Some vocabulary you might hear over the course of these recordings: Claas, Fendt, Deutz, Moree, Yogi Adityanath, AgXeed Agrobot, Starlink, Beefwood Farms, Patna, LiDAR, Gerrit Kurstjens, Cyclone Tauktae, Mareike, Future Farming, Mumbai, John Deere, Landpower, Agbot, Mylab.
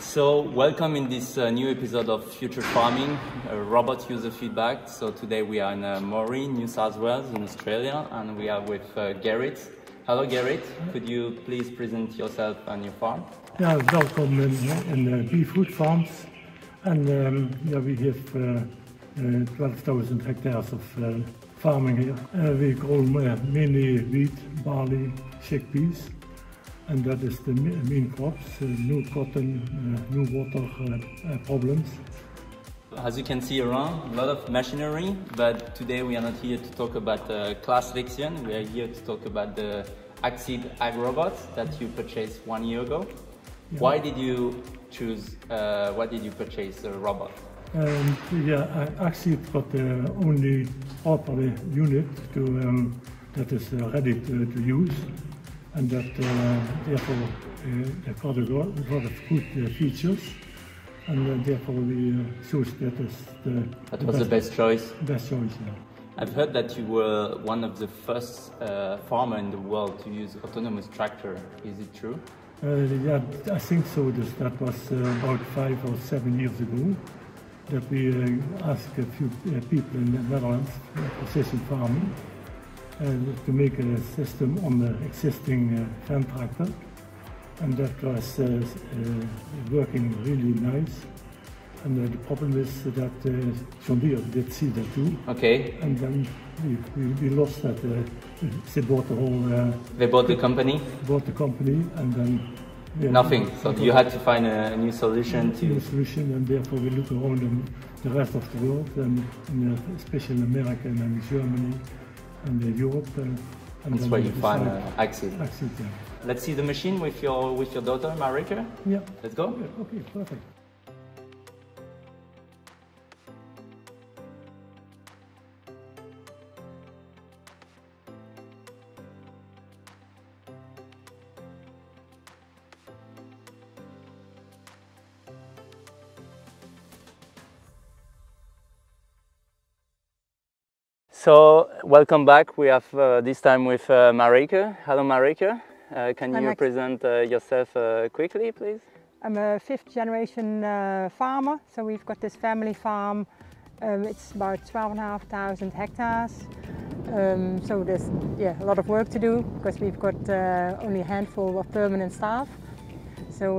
So welcome in this new episode of Future Farming, robot user feedback. So today we are in Moree, New South Wales in Australia, and we are with Gerrit. Hello Gerrit, could you please present yourself and your farm? Yeah, welcome in Beefwood Farms, and we have 12,000 hectares of farming here. We grow mainly wheat, barley, chickpeas. And that is the main crops, no cotton, no water problems. As you can see around, a lot of machinery, but today we are not here to talk about Claas Lexion. We are here to talk about the AgXeed Agrobot that you purchased 1 year ago. Yeah. Why did you choose, why did you purchase a robot? AgXeed got the only proper unit to, that is ready to use. And that therefore got a lot of good features, and therefore we chose that as the best choice. Best choice. Yeah. I've heard that you were one of the first farmer in the world to use autonomous tractor. Is it true? Yeah, I think so. That was about 5 or 7 years ago that we asked a few people in the Netherlands for precision farming. To make a system on the existing Fendt tractor, and that was working really nice. And the problem is that John Deere did see that too. Okay. And then we lost that. They bought the whole. They bought the company. Bought the company, and then. Yeah, nothing. So you had to find a new solution to. New solution, and therefore we look around the rest of the world, and especially in America and in Germany. And Europe, and that's where you find AgXeed. Yeah. Let's see the machine with your daughter Mareike. Yeah. Let's go. Yeah, okay, perfect. So welcome back. We have this time with Mareike. Hello Mareike. Can you present yourself quickly, please? I'm a fifth generation farmer. So we've got this family farm. It's about 12,500 hectares. So there's a lot of work to do because we've got only a handful of permanent staff. So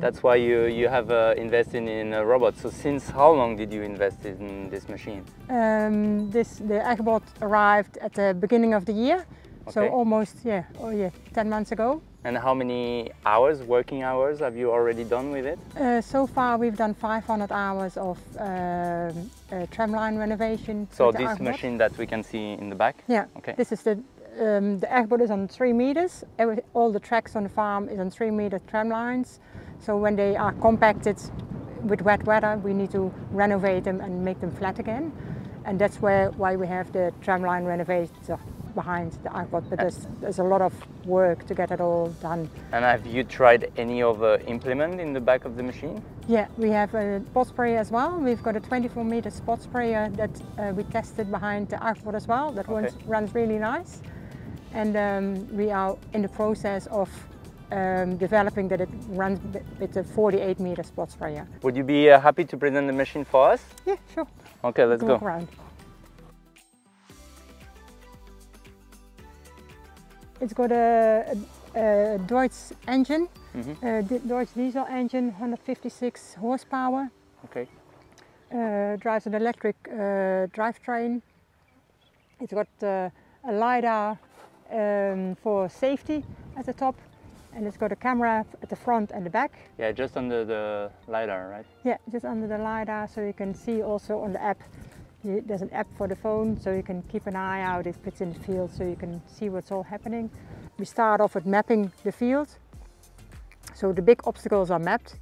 that's why you have invested in a robot. So since how long did you invest in this machine? The Agrobot arrived at the beginning of the year, okay. So almost 10 months ago. And how many hours, working hours, have you already done with it? So far we've done 500 hours of tramline renovation. So this machine that we can see in the back? Yeah, okay. This is the Agrobot is on 3 meters. All the tracks on the farm is on 3 meter tram lines. So when they are compacted with wet weather, we need to renovate them and make them flat again. And that's why we have the tram line renovator behind the Agrobot. But there's a lot of work to get it all done. And have you tried any other implement in the back of the machine? Yeah, we have a spot sprayer as well. We've got a 24-meter spot sprayer that we tested behind the Agrobot as well. That runs really nice. And we are in the process of developing that it runs with a 48-meter spot sprayer. Would you be happy to present the machine for us? Yeah, sure. Okay, let's go. Walk around. It's got a Deutz engine, Deutz diesel engine, 156 horsepower. Okay. Drives an electric drivetrain. It's got a LiDAR for safety at the top, and it's got a camera at the front and the back. Yeah, just under the LiDAR, right? Yeah, just under the LiDAR, so you can see also on the app. There's an app for the phone, so you can keep an eye out if it's in the field, so you can see what's all happening. We start off with mapping the field, so the big obstacles are mapped,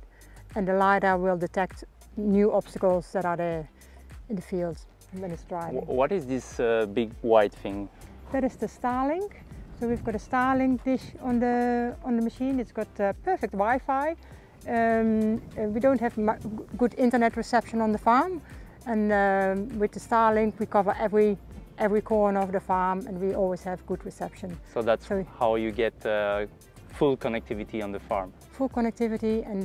and the LiDAR will detect new obstacles that are there in the field when it's driving. What is this big white thing? That is the Starlink. So we've got a Starlink dish on the machine. It's got perfect Wi-Fi. We don't have good internet reception on the farm, and with the Starlink we cover every corner of the farm, and we always have good reception. So that's how you get full connectivity on the farm. Full connectivity, and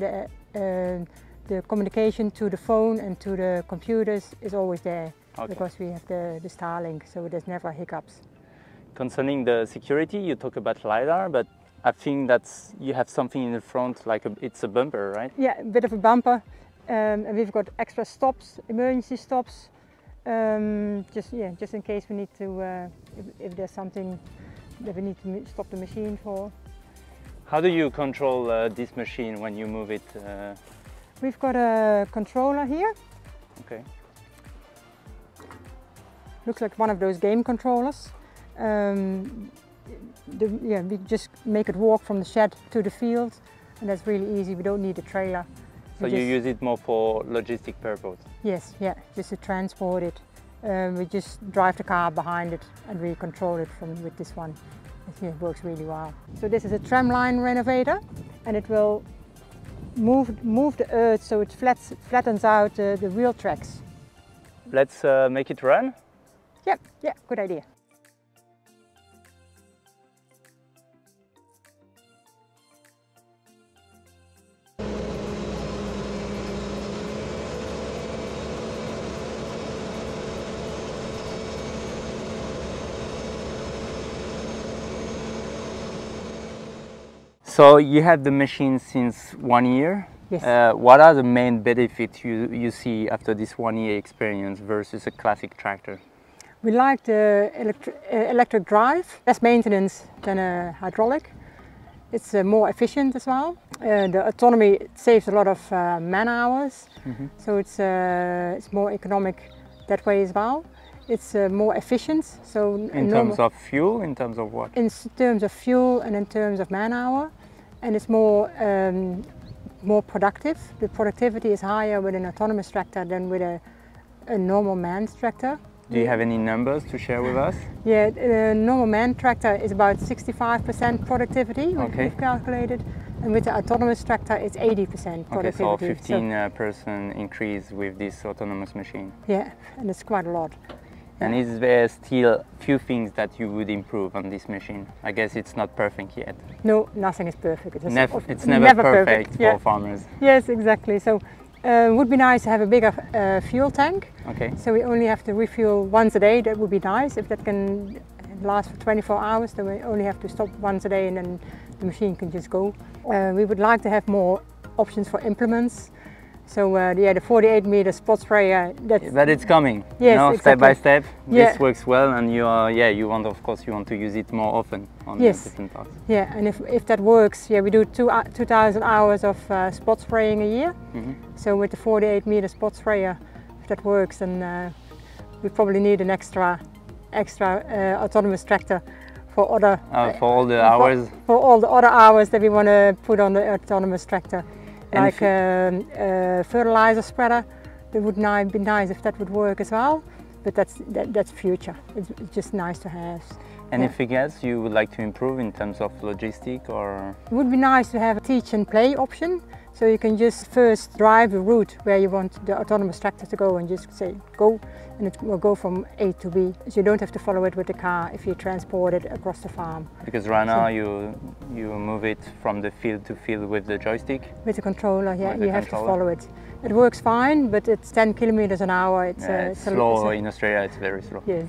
the communication to the phone and to the computers is always there, okay, because we have the Starlink, so there's never hiccups. Concerning the security, you talk about LiDAR, but I think that's, you have something in the front, like it's a bumper, right? Yeah, a bit of a bumper, and we've got extra stops, emergency stops, just in case we need to, if there's something that we need to stop the machine for. How do you control this machine when you move it? We've got a controller here. Okay. Looks like one of those game controllers. We just make it walk from the shed to the field, and that's really easy. We don't need a trailer. So you use it more for logistic purpose? Yes, yeah, just to transport it. We just drive the car behind it and we control it with this one. I think it works really well. So this is a tramline renovator, and it will move the earth so it flattens out the wheel tracks. Let's make it run? Yeah, yeah, good idea. So you have the machine since 1 year. Yes. What are the main benefits you see after this 1 year experience versus a classic tractor? We like the electric drive, less maintenance than a hydraulic. It's more efficient as well. The autonomy, it saves a lot of man hours, mm-hmm, so it's more economic that way as well. It's more efficient. So in terms of fuel, in terms of what? In terms of fuel and in terms of man hour. And it's more more productive. The productivity is higher with an autonomous tractor than with a normal manned tractor. Do you have any numbers to share with us? Yeah, a normal manned tractor is about 65% productivity, okay, we've calculated, and with the autonomous tractor it's 80% productivity. Okay, so 15% increase with this autonomous machine. Yeah, and it's quite a lot. And is there still few things that you would improve on this machine? I guess it's not perfect yet. No, nothing is perfect. It's never perfect for farmers. Yes, exactly. So it would be nice to have a bigger fuel tank. Okay. So we only have to refuel once a day. That would be nice. If that can last for 24 hours, then we only have to stop once a day and then the machine can just go. We would like to have more options for implements. So the 48-meter spot sprayer. But it's coming. Yes, exactly. Step by step. Yeah. This works well, and you want to use it more often on different parts. Yeah, and if that works, yeah, we do 2,000 hours of spot spraying a year. Mm-hmm. So with the 48-meter spot sprayer, if that works, then we probably need an extra autonomous tractor for all the other hours that we want to put on the autonomous tractor. Like a fertilizer spreader, it would be nice if that would work as well, but that's future. It's just nice to have. Anything else you would like to improve in terms of logistic or? It would be nice to have a teach and play option, so you can just first drive the route where you want the autonomous tractor to go and just say go, and it will go from A to B. So you don't have to follow it with the car if you transport it across the farm. Because right now you move it from the field to field with the joystick? With the controller, yeah, you have to follow it. It works fine, but it's 10 kilometers an hour. It's slow. In Australia it's very slow. Yes.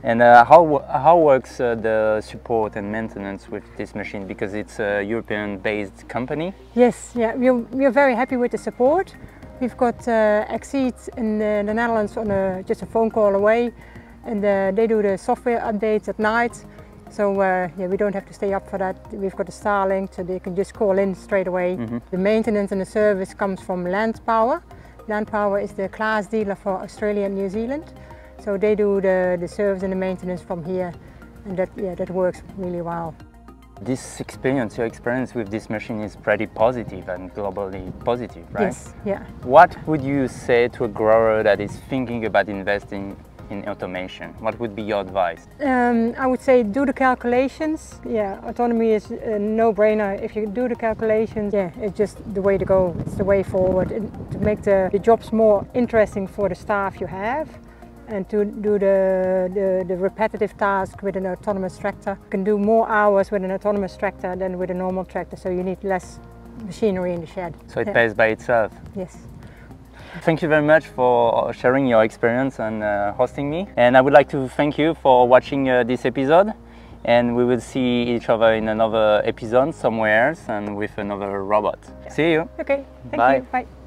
And how works the support and maintenance with this machine? Because it's a European-based company. Yes, yeah, we're very happy with the support. We've got AgXeed in the Netherlands on just a phone call away, and they do the software updates at night. So we don't have to stay up for that. We've got the Starlink, so they can just call in straight away. Mm-hmm. The maintenance and the service comes from Landpower. Landpower is the Claas dealer for Australia and New Zealand. So they do the service and the maintenance from here, and that works really well. This experience, your experience with this machine is pretty positive and globally positive, right? Yes, yeah. What would you say to a grower that is thinking about investing in automation? What would be your advice? I would say do the calculations. Yeah, autonomy is a no-brainer. If you do the calculations, yeah, it's just the way to go. It's the way forward, and to make the jobs more interesting for the staff you have. and to do the repetitive task with an autonomous tractor. You can do more hours with an autonomous tractor than with a normal tractor, so you need less machinery in the shed. So it pays by itself? Yes. Thank you very much for sharing your experience and hosting me. And I would like to thank you for watching this episode. And we will see each other in another episode somewhere else and with another robot. Yeah. See you. Okay. Thank you. Bye.